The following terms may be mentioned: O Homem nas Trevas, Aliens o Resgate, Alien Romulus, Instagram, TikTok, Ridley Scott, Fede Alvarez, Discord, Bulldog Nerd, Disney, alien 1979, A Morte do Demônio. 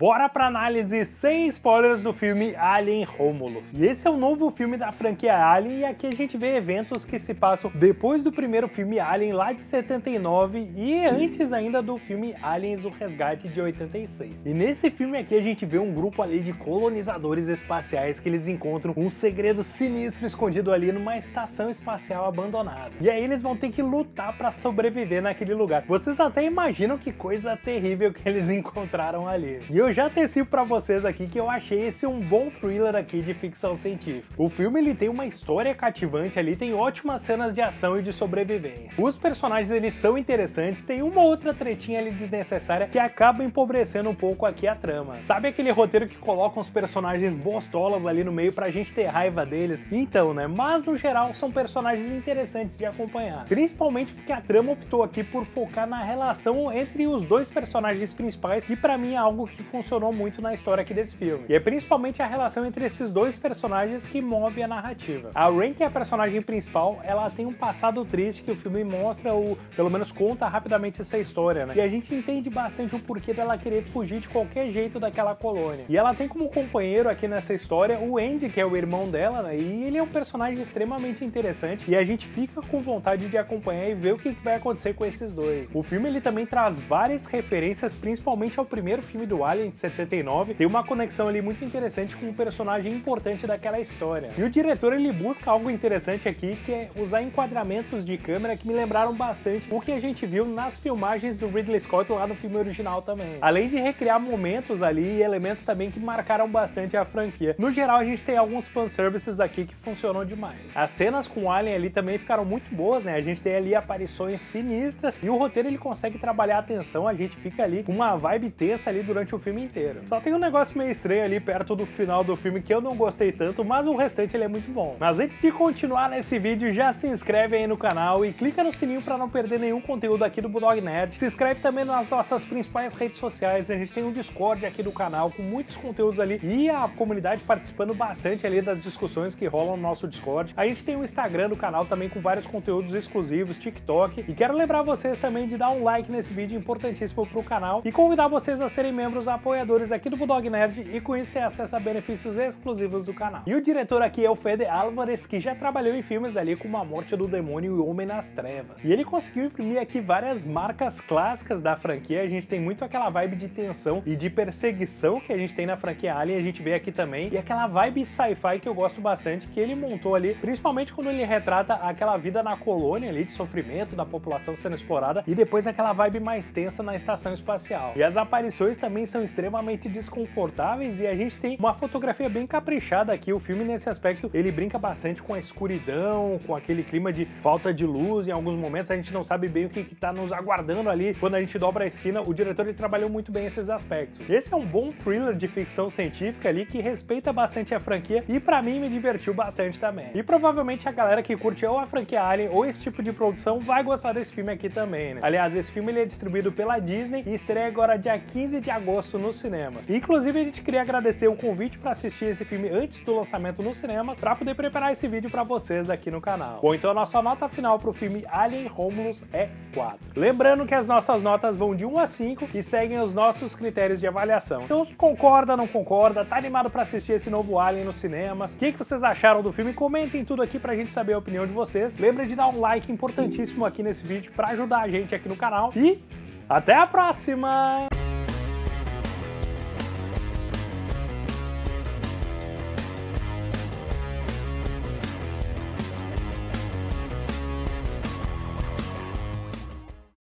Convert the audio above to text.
Bora pra análise sem spoilers do filme Alien Romulus. E esse é o novo filme da franquia Alien e aqui a gente vê eventos que se passam depois do primeiro filme Alien lá de 79 e antes ainda do filme Aliens o Resgate de 86. E nesse filme aqui a gente vê um grupo ali de colonizadores espaciais que eles encontram um segredo sinistro escondido ali numa estação espacial abandonada. E aí eles vão ter que lutar pra sobreviver naquele lugar. Vocês até imaginam que coisa terrível que eles encontraram ali. E eu já antecipo pra vocês aqui que eu achei esse um bom thriller aqui de ficção científica. O filme ele tem uma história cativante ali, tem ótimas cenas de ação e de sobrevivência. Os personagens eles são interessantes, tem uma outra tretinha ali desnecessária que acaba empobrecendo um pouco aqui a trama. Sabe aquele roteiro que coloca uns personagens bostolas ali no meio pra gente ter raiva deles? Então, né? Mas no geral são personagens interessantes de acompanhar. Principalmente porque a trama optou aqui por focar na relação entre os dois personagens principais, que pra mim é algo que funcionou muito na história aqui desse filme. E é principalmente a relação entre esses dois personagens que move a narrativa. A Ren, que é a personagem principal, ela tem um passado triste que o filme mostra, ou pelo menos conta rapidamente essa história, né? E a gente entende bastante o porquê dela querer fugir de qualquer jeito daquela colônia. E ela tem como companheiro aqui nessa história o Andy, que é o irmão dela, né? E ele é um personagem extremamente interessante e a gente fica com vontade de acompanhar e ver o que vai acontecer com esses dois. O filme ele também traz várias referências, principalmente ao primeiro filme do Alien, de 79, tem uma conexão ali muito interessante com um personagem importante daquela história. E o diretor ele busca algo interessante aqui, que é usar enquadramentos de câmera que me lembraram bastante o que a gente viu nas filmagens do Ridley Scott lá no filme original também. Além de recriar momentos ali e elementos também que marcaram bastante a franquia. No geral a gente tem alguns fanservices aqui que funcionam demais. As cenas com o Alien ali também ficaram muito boas, né? A gente tem ali aparições sinistras e o roteiro ele consegue trabalhar a atenção, a gente fica ali com uma vibe tensa ali durante o filme inteiro. Só tem um negócio meio estranho ali perto do final do filme que eu não gostei tanto, mas o restante ele é muito bom. Mas antes de continuar nesse vídeo, já se inscreve aí no canal e clica no sininho para não perder nenhum conteúdo aqui do Bulldog Nerd. Se inscreve também nas nossas principais redes sociais, a gente tem um Discord aqui do canal com muitos conteúdos ali e a comunidade participando bastante ali das discussões que rolam no nosso Discord. A gente tem o Instagram do canal também com vários conteúdos exclusivos, TikTok, e quero lembrar vocês também de dar um like nesse vídeo importantíssimo para o canal e convidar vocês a serem membros apoiadores aqui do Bulldog Nerd e com isso tem acesso a benefícios exclusivos do canal. E o diretor aqui é o Fede Alvarez, que já trabalhou em filmes ali como A Morte do Demônio e O Homem nas Trevas. E ele conseguiu imprimir aqui várias marcas clássicas da franquia, a gente tem muito aquela vibe de tensão e de perseguição que a gente tem na franquia Alien, a gente vê aqui também, e aquela vibe sci-fi que eu gosto bastante, que ele montou ali, principalmente quando ele retrata aquela vida na colônia ali, de sofrimento da população sendo explorada, e depois aquela vibe mais tensa na estação espacial. E as aparições também são extremamente desconfortáveis e a gente tem uma fotografia bem caprichada aqui. O filme nesse aspecto ele brinca bastante com a escuridão, com aquele clima de falta de luz. Em alguns momentos a gente não sabe bem o que está nos aguardando ali quando a gente dobra a esquina. O diretor ele trabalhou muito bem esses aspectos. Esse é um bom thriller de ficção científica ali que respeita bastante a franquia e pra mim me divertiu bastante também. E provavelmente a galera que curte ou a franquia Alien ou esse tipo de produção vai gostar desse filme aqui também, né? Aliás, esse filme ele é distribuído pela Disney e estreia agora dia 15 de agosto nos cinemas. Inclusive a gente queria agradecer o convite para assistir esse filme antes do lançamento nos cinemas para poder preparar esse vídeo para vocês aqui no canal. Bom, então a nossa nota final para o filme Alien Romulus é 4. Lembrando que as nossas notas vão de 1 a 5 e seguem os nossos critérios de avaliação. Então concorda, não concorda, tá animado para assistir esse novo Alien nos cinemas? O que vocês acharam do filme? Comentem tudo aqui pra gente saber a opinião de vocês. Lembra de dar um like importantíssimo aqui nesse vídeo para ajudar a gente aqui no canal e até a próxima!